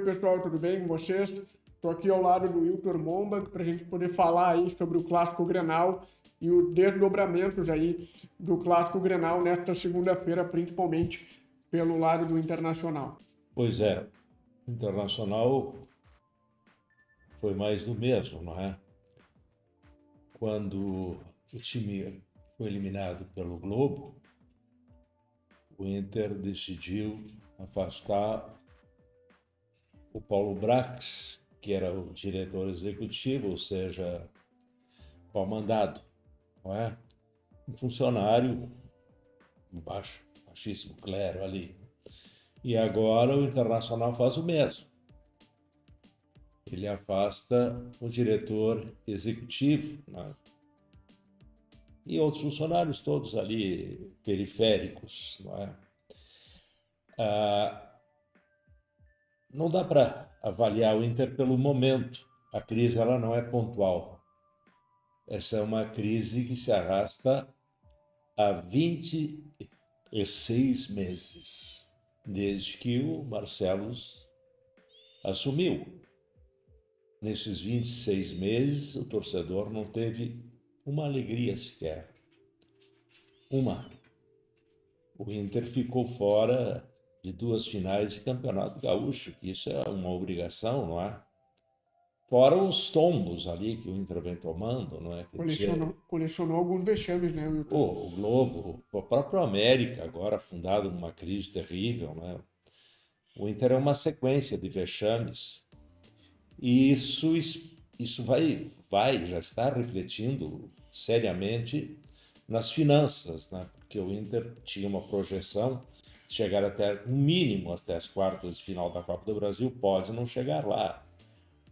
pessoal, tudo bem com vocês? Estou aqui ao lado do Hiltor Mombach para a gente poder falar aí sobre o Clássico Grenal e os desdobramentos aí do Clássico Grenal nesta segunda-feira, principalmente pelo lado do Internacional. Pois é, o Internacional foi mais do mesmo, não é? Quando o time foi eliminado pelo Globo, o Inter decidiu afastar o Paulo Brax, que era o diretor executivo, ou seja, qual mandado, não é? Um funcionário baixíssimo clero ali. E agora o Internacional faz o mesmo. Ele afasta o diretor executivo, né? E outros funcionários todos ali periféricos, não é? Não dá para avaliar o Inter pelo momento. A crise ela não é pontual. Essa é uma crise que se arrasta há 26 meses, desde que o Marcelo assumiu. Nesses 26 meses, o torcedor não teve uma alegria sequer. Uma. O Inter ficou fora de duas finais de Campeonato Gaúcho, que isso é uma obrigação, não é? Fora os tombos ali que o Inter vem tomando, não é? Colecionou alguns vexames, né? O Globo, o próprio América, agora fundado numa crise terrível, né? O Inter é uma sequência de vexames. E isso já está refletindo seriamente nas finanças, né? Porque o Inter tinha uma projeção de chegar até um mínimo até as quartas de final da Copa do Brasil, pode não chegar lá.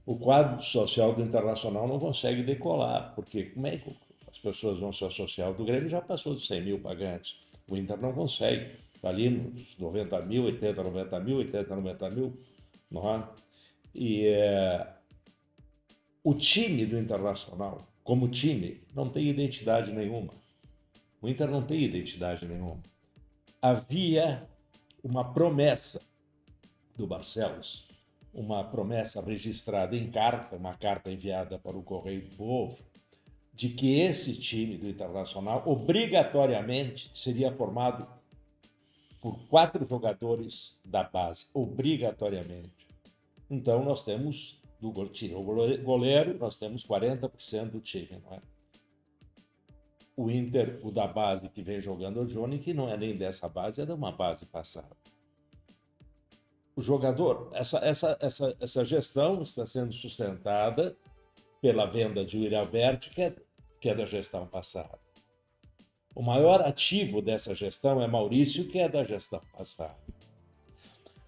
O quadro social do Internacional não consegue decolar, porque como é que as pessoas vão se associar? Do Grêmio já passou de 100 mil pagantes, o Inter não consegue, está ali nos 90 mil, 80, 90 mil, 80, 90 mil, não é? E o time do Internacional, como time, não tem identidade nenhuma. O Inter não tem identidade nenhuma. Havia uma promessa do Barcelos, uma promessa registrada em carta, uma carta enviada para o Correio do Povo, de que esse time do Internacional obrigatoriamente seria formado por 4 jogadores da base, obrigatoriamente. Então, nós temos do goleiro, nós temos 40% do time, não é? O Inter, o da base que vem jogando, o Johnny, que não é nem dessa base, é de uma base passada. O jogador, essa gestão está sendo sustentada pela venda de Yuri Alberto, que é da gestão passada. O maior ativo dessa gestão é Maurício, que é da gestão passada.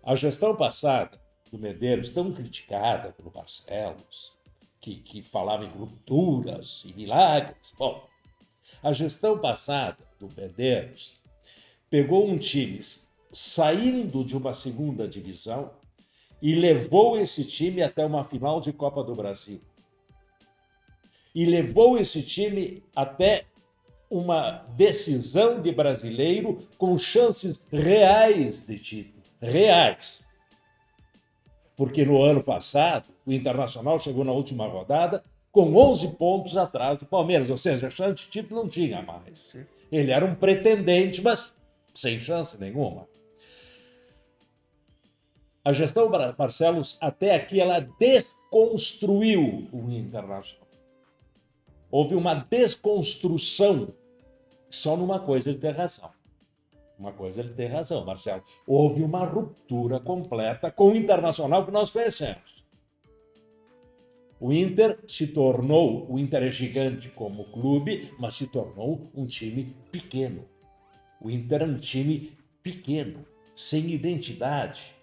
A gestão passada do Medeiros, tão criticada pelo Barcelos, que falava em rupturas e milagres. Bom, a gestão passada do Medeiros pegou um time saindo de uma segunda divisão e levou esse time até uma final de Copa do Brasil. E levou esse time até uma decisão de brasileiro com chances reais de título. Reais. Porque no ano passado, o Internacional chegou na última rodada com 11 pontos atrás do Palmeiras. Ou seja, a chance de título não tinha mais. Ele era um pretendente, mas sem chance nenhuma. A gestão Barcelos, até aqui, ela desconstruiu o Internacional. Houve uma desconstrução. Só numa coisa ele tem razão. Uma coisa ele tem razão, Marcelo. Houve uma ruptura completa com o Internacional que nós conhecemos. O Inter se tornou, o Inter é gigante como clube, mas se tornou um time pequeno. O Inter é um time pequeno, sem identidade.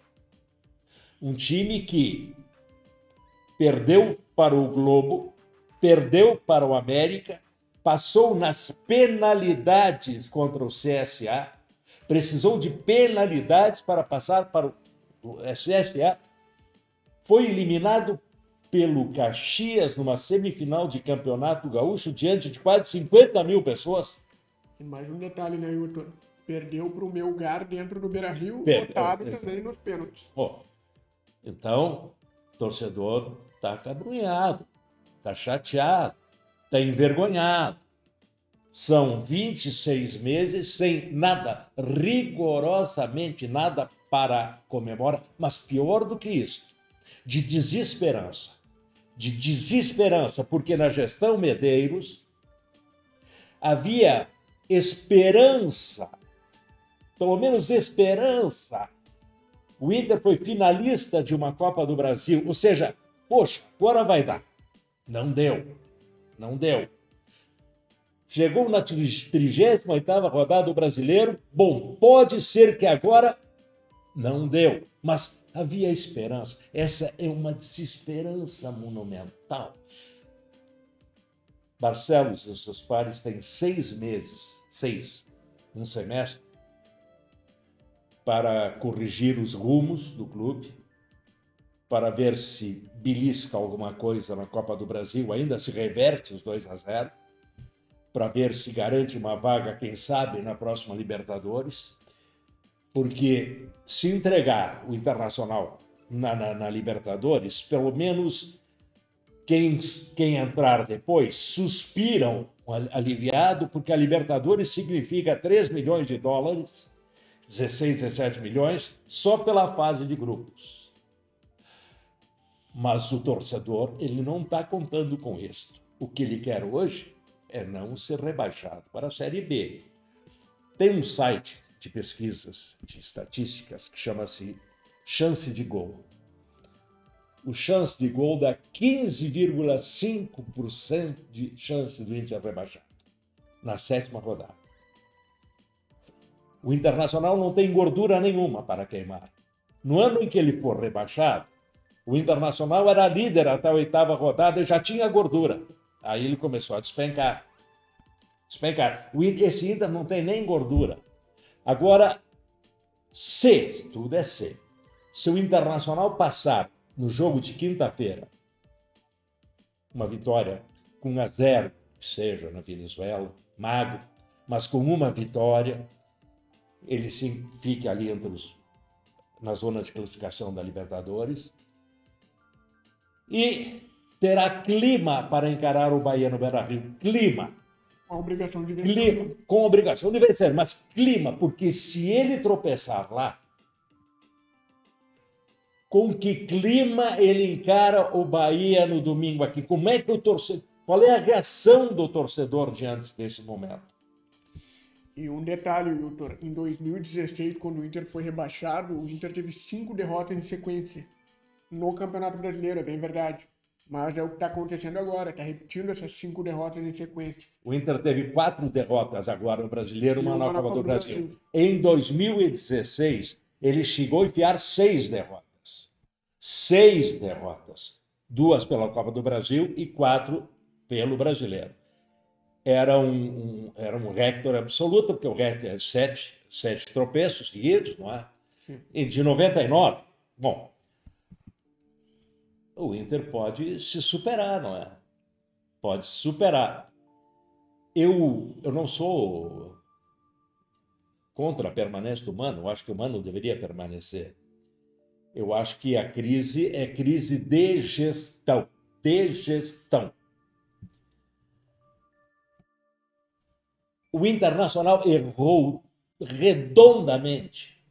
Um time que perdeu para o Globo, perdeu para o América, passou nas penalidades contra o CSA, precisou de penalidades para passar para o CSA. Foi eliminado pelo Caxias numa semifinal de Campeonato Gaúcho diante de quase 50 mil pessoas. E mais um detalhe, né, Hilton? Perdeu para o Melgar dentro do Beira-Rio, botado também nos pênaltis. Oh, Então, o torcedor está acabrunhado, está chateado, está envergonhado. São 26 meses sem nada, rigorosamente nada para comemorar, mas pior do que isso, de desesperança. De desesperança, porque na gestão Medeiros havia esperança, pelo menos esperança. O Inter foi finalista de uma Copa do Brasil, ou seja, poxa, agora vai dar. Não deu, não deu. Chegou na 38ª rodada do Brasileiro, bom, pode ser que agora não deu, mas havia esperança. Essa é uma desesperança monumental. Barcelos e seus pares têm 6 meses, um semestre, para corrigir os rumos do clube, para ver se belisca alguma coisa na Copa do Brasil, ainda se reverte os 2-0. Para ver se garante uma vaga, quem sabe, na próxima Libertadores. Porque se entregar o Internacional na Libertadores, pelo menos quem entrar depois suspiram aliviado, porque a Libertadores significa US$3 milhões, 16, 17 milhões, só pela fase de grupos. Mas o torcedor, ele não está contando com isso. O que ele quer hoje é não ser rebaixado para a Série B. Tem um site de pesquisas, de estatísticas, que chama-se Chance de Gol. O Chance de Gol dá 15,5% de chance do Inter ser rebaixado na 7ª rodada. O Internacional não tem gordura nenhuma para queimar. No ano em que ele for rebaixado, o Internacional era líder até a 8ª rodada e já tinha gordura. Aí ele começou a despencar. Esse Inter não tem nem gordura. Agora, se o Internacional passar no jogo de quinta-feira, uma vitória com 1-0, que seja na Venezuela, mago, mas com uma vitória, ele fica ali na zona de classificação da Libertadores. E terá clima para encarar o Bahia no Beira-Rio. Clima. Com obrigação de vencer. Clima, com obrigação de vencer, mas clima, porque se ele tropeçar lá, com que clima ele encara o Bahia no domingo aqui? Como é que o torcedor... Qual é a reação do torcedor diante desse momento? E um detalhe, Hiltor, em 2016, quando o Inter foi rebaixado, o Inter teve 5 derrotas em sequência no Campeonato Brasileiro, é bem verdade. Mas é o que está acontecendo agora, está repetindo essas 5 derrotas em sequência. O Inter teve 4 derrotas agora no Brasileiro, uma na Copa do Brasil. Em 2016, ele chegou a enfiar 6 derrotas. 6 derrotas. 2 pela Copa do Brasil e 4 pelo Brasileiro. Era um recorde absoluto, porque o recorde é 7 tropeços seguidos, não é? E de 99, bom... O Inter pode se superar, não é? Pode se superar. Eu não sou contra a permanência do Mano. Eu acho que o Mano deveria permanecer. Eu acho que a crise é crise de gestão. De gestão. O Internacional errou redondamente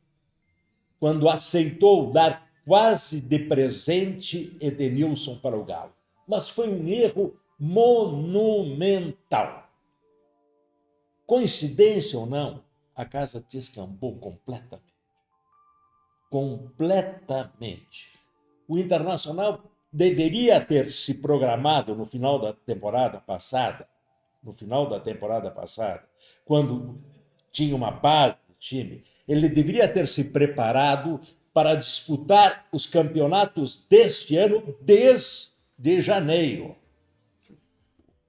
quando aceitou dar quase de presente Edenilson para o Galo. Mas foi um erro monumental. Coincidência ou não, a casa descambou completamente. Completamente. O Internacional deveria ter se programado no final da temporada passada, quando tinha uma base do time, ele deveria ter se preparado para disputar os campeonatos deste ano desde janeiro.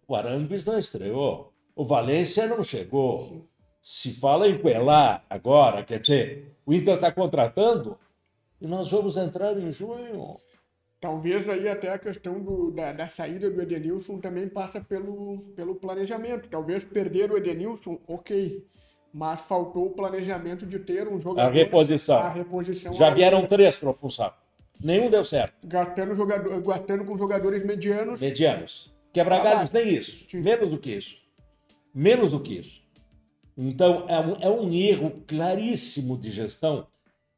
O Aranguiz não estreou, o Valência não chegou. Se fala em Coelá agora, quer dizer, o Inter está contratando e nós vamos entrar em junho. Talvez aí até a questão da saída do Edenilson também passa pelo planejamento. Talvez perder o Edenilson, ok. Mas faltou o planejamento de ter um jogador... A reposição. Já vieram 3 para o Fussar. Nenhum deu certo. Gastando com jogadores medianos. Medianos. Quebra-galhos, nem isso. Menos do que isso. Menos do que isso. Então, é um erro claríssimo de gestão.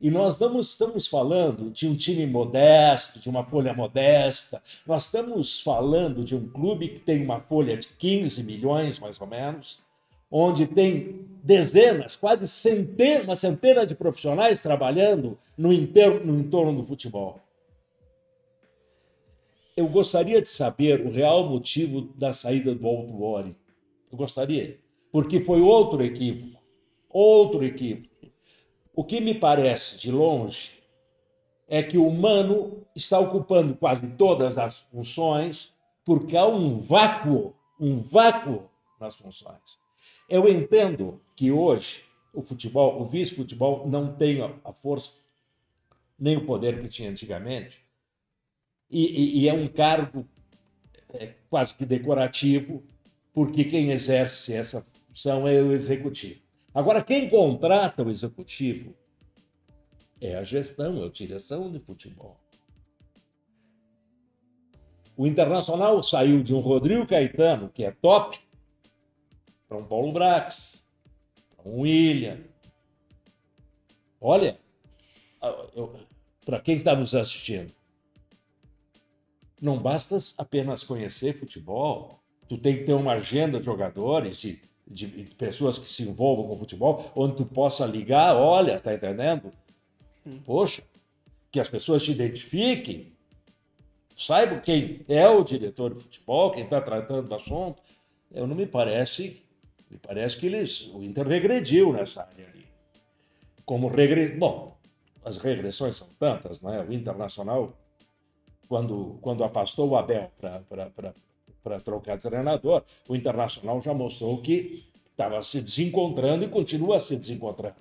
E nós não estamos falando de um time modesto, de uma folha modesta. Nós estamos falando de um clube que tem uma folha de 15 milhões, mais ou menos, onde tem dezenas, quase centenas, uma centena de profissionais trabalhando no entorno do futebol. Eu gostaria de saber o real motivo da saída do Altuori. Eu gostaria. Porque foi outro equívoco. Outro equívoco. O que me parece de longe é que o Mano está ocupando quase todas as funções porque há um vácuo nas funções. Eu entendo que hoje o futebol, o vice-futebol, não tem a força nem o poder que tinha antigamente e é um cargo quase que decorativo porque quem exerce essa função é o executivo. Agora, quem contrata o executivo é a gestão, é a direção de futebol. O Internacional saiu de um Rodrigo Caetano, que é top, para um Paulo Brax, para um William. Olha, para quem está nos assistindo, não basta apenas conhecer futebol, tu tem que ter uma agenda de jogadores, de pessoas que se envolvam com o futebol, onde tu possa ligar, olha, tá entendendo? Poxa, que as pessoas te identifiquem, saibam quem é o diretor de futebol, quem está tratando do assunto. Eu não me parece que o Inter regrediu nessa área ali. Bom, as regressões são tantas, né? O Internacional, quando afastou o Abel para trocar de treinador, o Internacional já mostrou que estava se desencontrando e continua se desencontrando.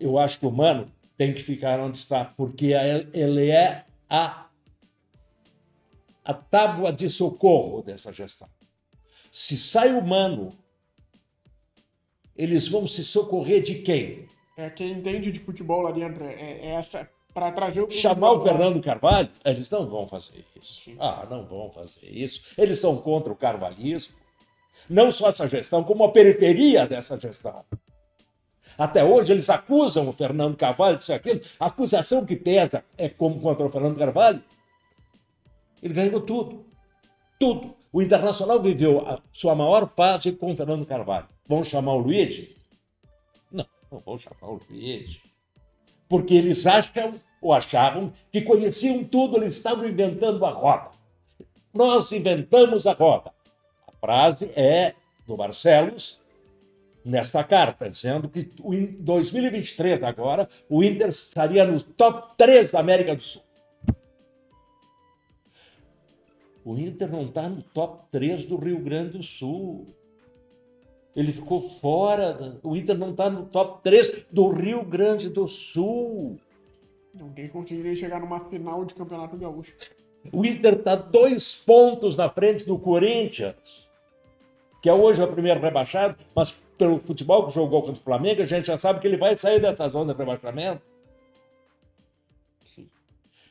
Eu acho que o Mano tem que ficar onde está, porque ele é a tábua de socorro dessa gestão. Se sai o Mano, eles vão se socorrer de quem? É quem entende de futebol lá dentro, para trazer o... Chamar o Fernando Carvalho? Eles não vão fazer isso. Sim. Ah, não vão fazer isso. Eles são contra o carvalhismo. Não só essa gestão, como a periferia dessa gestão. Até hoje eles acusam o Fernando Carvalho disso e aquilo. A acusação que pesa é como contra o Fernando Carvalho. Ele ganhou tudo. Tudo. O Internacional viveu a sua maior fase com o Fernando Carvalho. Vão chamar o Luigi? Não, não vão chamar o Luigi. Porque eles acham, ou achavam, que conheciam tudo, eles estavam inventando a roda. Nós inventamos a roda. A frase é do Barcelos, nesta carta, dizendo que em 2023, agora, o Inter estaria no top 3 da América do Sul. O Inter não está no top 3 do Rio Grande do Sul. Ele ficou fora, o Inter não está no top 3 do Rio Grande do Sul. Ninguém conseguiria chegar numa final de Campeonato Gaúcho. O Inter está 2 pontos na frente do Corinthians, que é hoje o primeiro rebaixado, mas pelo futebol que jogou contra o Flamengo, a gente já sabe que ele vai sair dessa zona de rebaixamento.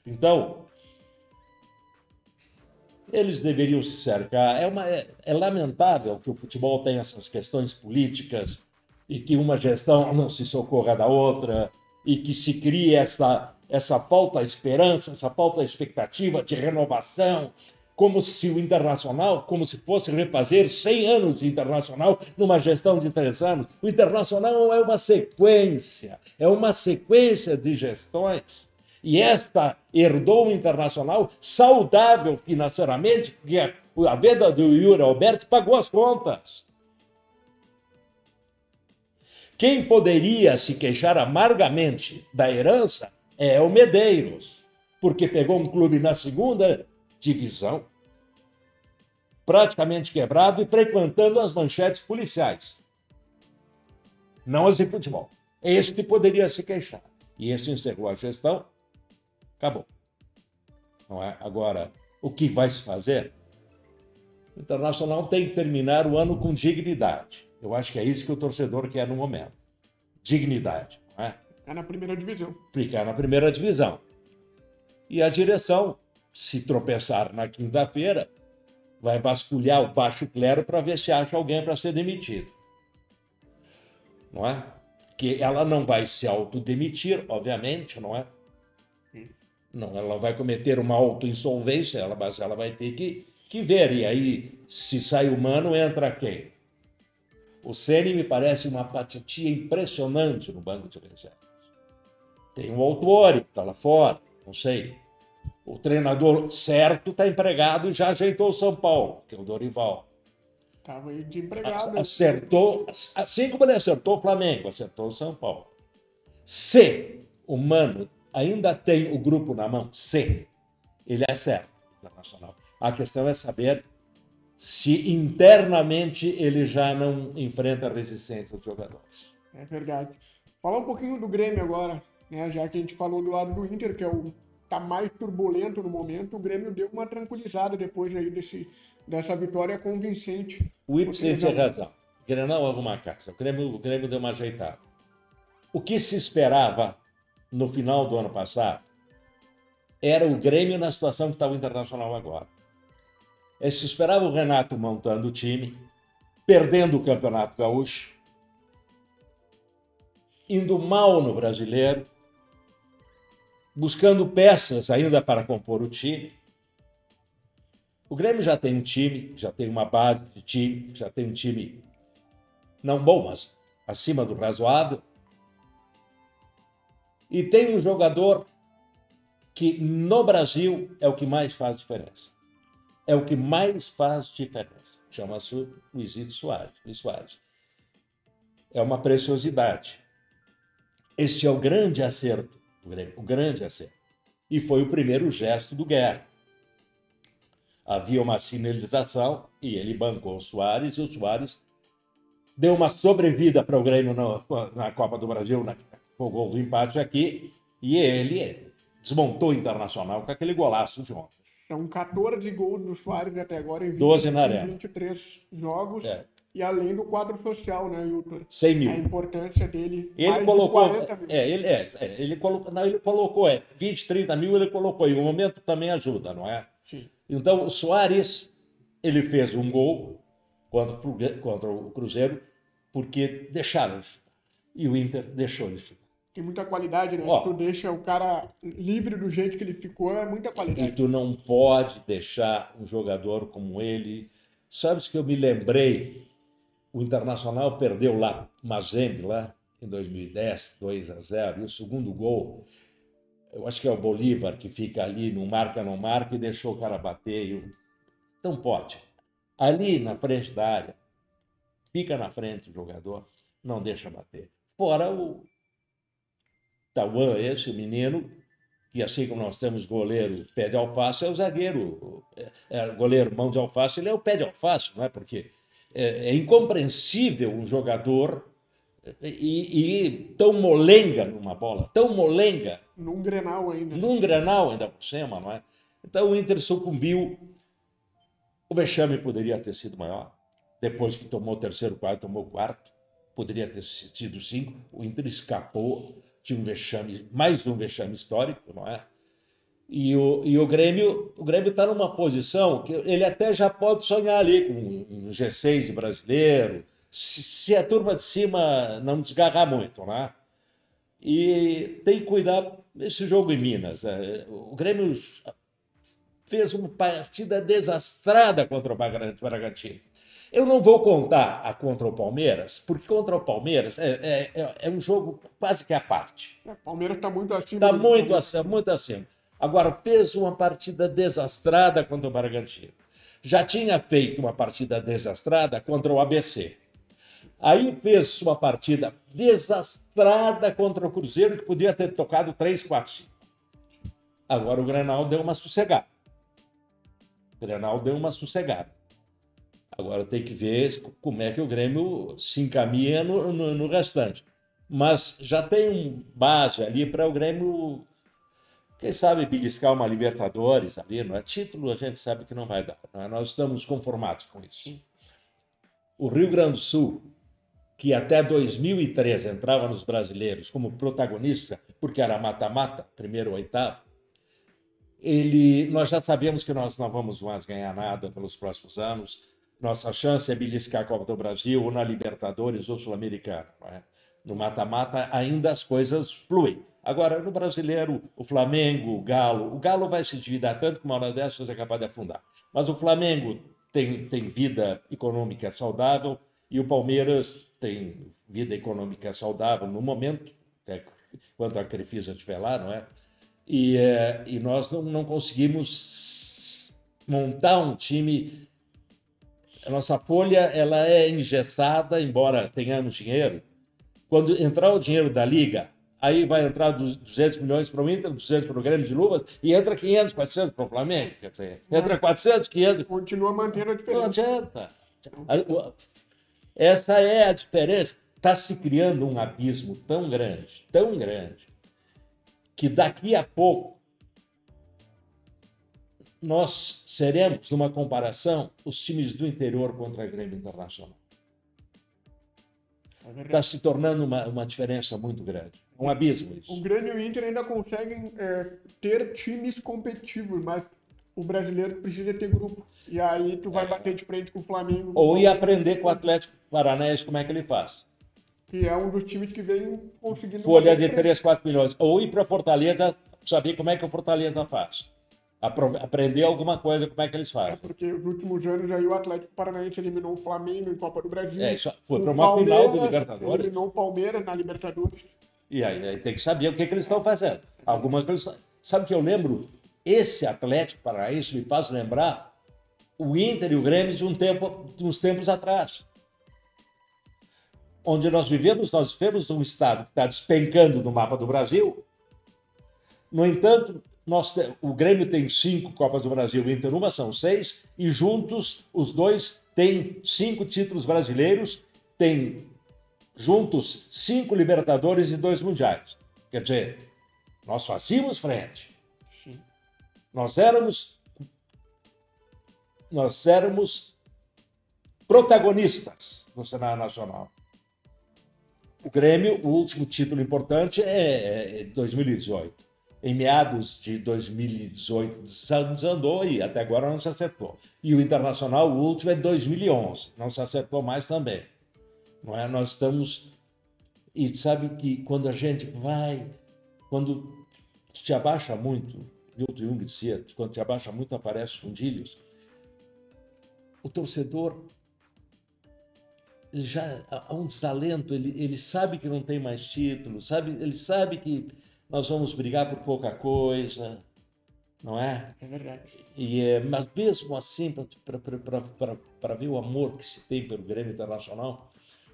Então, eles deveriam se cercar. É lamentável que o futebol tenha essas questões políticas e que uma gestão não se socorra da outra e que se crie essa falta de esperança, essa falta de expectativa, de renovação, como se o Internacional, como se fosse refazer 100 anos de Internacional numa gestão de 3 anos. O Internacional é uma sequência de gestões. E esta herdou um Internacional saudável financeiramente, porque a venda do Yuri Alberto pagou as contas. Quem poderia se queixar amargamente da herança é o Medeiros, porque pegou um clube na 2ª divisão, praticamente quebrado e frequentando as manchetes policiais. Não as de futebol. Este poderia se queixar. E este encerrou a gestão. Acabou. Não é? Agora, o que vai se fazer? O Internacional tem que terminar o ano com dignidade. Eu acho que é isso que o torcedor quer no momento. Dignidade, não é? Ficar na primeira divisão. Ficar na primeira divisão. E a direção, se tropeçar na quinta-feira, vai vasculhar o baixo clero para ver se acha alguém para ser demitido. Não é? Que ela não vai se autodemitir, obviamente, não é? Sim. Não, ela vai cometer uma autoinsolvência, mas ela vai ter que ver. E aí, se sai o Mano, entra quem? O Sene me parece uma patitia impressionante no banco de reservas. Tem o Autori, que está lá fora, não sei. O treinador certo está empregado e já ajeitou o São Paulo, que é o Dorival. Estava de empregado. Acertou, assim como ele acertou o Flamengo, acertou o São Paulo. Se o Mano ainda tem o grupo na mão, se ele acerta o Internacional. A questão é saber se internamente ele já não enfrenta a resistência dos jogadores. É verdade. Falar um pouquinho do Grêmio agora, né? Já que a gente falou do lado do Inter, que é o tá mais turbulento no momento, o Grêmio deu uma tranquilizada depois aí dessa vitória convincente. O Ibsen tinha razão. O Grenal arruma a casa. O Grêmio deu uma ajeitada. O que se esperava no final do ano passado era o Grêmio na situação que está o Internacional agora. Se esperava o Renato montando o time, perdendo o Campeonato Gaúcho, indo mal no Brasileiro, buscando peças ainda para compor o time. O Grêmio já tem um time, já tem uma base de time, já tem um time não bom, mas acima do razoável. E tem um jogador que no Brasil é o que mais faz diferença. É o que mais faz diferença. Chama-se Luizído Soares. Luiz Soares. É uma preciosidade. Este é o grande acerto. O grande acerto. E foi o primeiro gesto do Guerreiro. Havia uma sinalização e ele bancou o Suárez, e o Suárez deu uma sobrevida para o Grêmio na Copa do Brasil, com o gol do empate aqui, e ele desmontou o Internacional com aquele golaço de ontem. São 14 gols do Suárez até agora em 23 jogos. É. E além do quadro social, né, Hiltor? 100 mil. A importância dele. Ele colocou. De 40 mil. Ele colocou 20, 30 mil, ele colocou. E o momento também ajuda, não é? Sim. Então, o Suárez, ele fez um gol contra o Cruzeiro, porque deixaram. E o Inter deixou ele. Tem muita qualidade, né? Ó, tu deixa o cara livre do jeito que ele ficou, é muita qualidade. E tu não pode deixar um jogador como ele. Sabes que eu me lembrei. O Internacional perdeu lá, Mazembe, lá em 2010, 2-0. E o segundo gol, eu acho que é o Bolívar, que fica ali, não marca, e deixou o cara bater. Então pode. Ali na frente da área, fica na frente o jogador, não deixa bater. Fora o Tawan, esse menino, que assim como nós temos goleiro pé de alface, é o zagueiro. É goleiro mão de alface, ele é o pé de alface, não é? Porque é incompreensível um jogador e tão molenga numa bola, tão molenga. Num Grenal ainda por cima, não é? Então o Inter sucumbiu. O vexame poderia ter sido maior. Depois que tomou o terceiro quadro, tomou o quarto. Poderia ter sido 5. O Inter escapou de um vexame, mais um vexame histórico, não é? E o Grêmio está numa posição que ele até já pode sonhar ali com um G6 de brasileiro, se a turma de cima não desgarrar muito, né? E tem que cuidar desse jogo em Minas. O Grêmio fez uma partida desastrada contra o Bragantino. Eu não vou contar a contra o Palmeiras, porque contra o Palmeiras é um jogo quase que à parte. O Palmeiras está muito acima. Está muito acima. Agora, fez uma partida desastrada contra o Bragantino. Já tinha feito uma partida desastrada contra o ABC. Aí fez uma partida desastrada contra o Cruzeiro, que podia ter tocado 3-4-5. Agora o Grenal deu uma sossegada. O Grenal deu uma sossegada. Agora tem que ver como é que o Grêmio se encaminha no restante. Mas já tem base ali para o Grêmio... Quem sabe beliscar uma Libertadores ali, não é? Título a gente sabe que não vai dar, não é? Nós estamos conformados com isso. O Rio Grande do Sul que até 2003 entrava nos brasileiros como protagonista, porque era mata-mata, primeiro ou oitavo, nós já sabíamos que nós não vamos mais ganhar nada pelos próximos anos. Nossa chance é beliscar a Copa do Brasil ou na Libertadores ou Sul-Americana. Né? No mata-mata ainda as coisas fluem. Agora, no brasileiro, o Flamengo, o Galo vai se endividar tanto que uma hora dessas é capaz de afundar. Mas o Flamengo tem vida econômica saudável e o Palmeiras tem vida econômica saudável no momento, quando a Crefisa estiver lá, não é? E nós não conseguimos montar um time. A nossa folha ela é engessada, embora tenhamos dinheiro. Quando entrar o dinheiro da Liga, aí vai entrar 200 milhões para o Inter, 200 para o Grêmio de Luvas, e entra 500, 400 para o Flamengo. Quer dizer, entra 400, 500... Continua mantendo a diferença. Não adianta. Essa é a diferença. Está se criando um abismo tão grande, que daqui a pouco nós seremos, numa comparação, os times do interior contra a Grêmio Internacional. Está se tornando uma diferença muito grande. Um abismo isso. O Grêmio e o Inter ainda conseguem ter times competitivos, mas o brasileiro precisa ter grupo. E aí tu vai bater de frente com o Flamengo. Ou ir aprender com o Atlético Paranaense como é que ele faz. Que é um dos times que vem conseguindo... Folha de 3, 4 milhões. Ou ir para Fortaleza, saber como é que o Fortaleza faz. Aprender alguma coisa, como é que eles fazem. É porque nos últimos anos aí o Atlético Paranaense eliminou o Flamengo em Copa do Brasil. Isso foi para uma final do Libertadores. Eliminou o Palmeiras na Libertadores. E aí tem que saber o que eles estão fazendo. Alguma coisa... Sabe o que eu lembro? Esse Atlético Paranaense me faz lembrar o Inter e o Grêmio uns tempos atrás. Onde nós vivemos um estado que está despencando no mapa do Brasil. No entanto, o Grêmio tem 5 Copas do Brasil, o Inter uma, são 6, e juntos os dois têm 5 títulos brasileiros, têm juntos 5 Libertadores e 2 Mundiais. Quer dizer, nós fazíamos frente. Sim. Nós éramos protagonistas no cenário nacional. O Grêmio, o último título importante é 2018. Em meados de 2018 desandou e até agora não se acertou. E o Internacional, o último, é 2011. Não se acertou mais também. Não é? Nós estamos... E sabe que quando a gente vai... Quando te abaixa muito... Milton Jung dizia, quando te abaixa muito aparecem fundilhos. O torcedor... já há um desalento. Ele sabe que não tem mais título. Ele sabe que... Nós vamos brigar por pouca coisa, não é? É verdade. Mas mesmo assim, para ver o amor que se tem pelo Grêmio Internacional,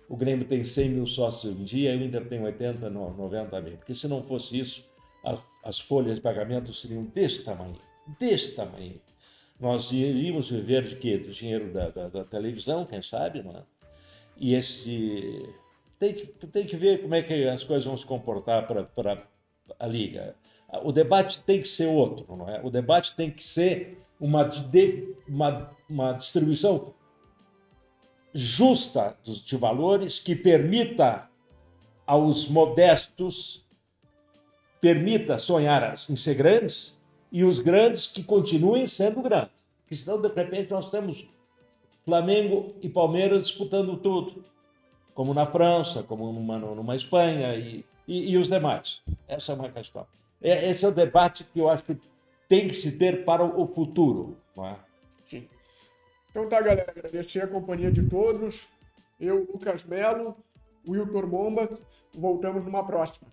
o Grêmio tem 100 mil sócios um dia e o Inter tem 80, 90 mil. Porque se não fosse isso, as folhas de pagamento seriam desse tamanho, desse tamanho. Nós iríamos viver de quê? Do dinheiro da televisão, quem sabe, não é? E tem que ver como é que as coisas vão se comportar para a Liga. O debate tem que ser outro, não é? O debate tem que ser uma distribuição justa de valores que permita aos modestos, permita sonhar em ser grandes e os grandes que continuem sendo grandes. Porque senão, de repente, nós temos Flamengo e Palmeiras disputando tudo, como na França, como numa Espanha e os demais. Essa é uma questão. Esse é o debate que eu acho que tem que se ter para o futuro. Não é? Sim. Então tá, galera. Agradecer a companhia de todos. Eu, Lucas Melo, o Hiltor Mombach. Voltamos numa próxima.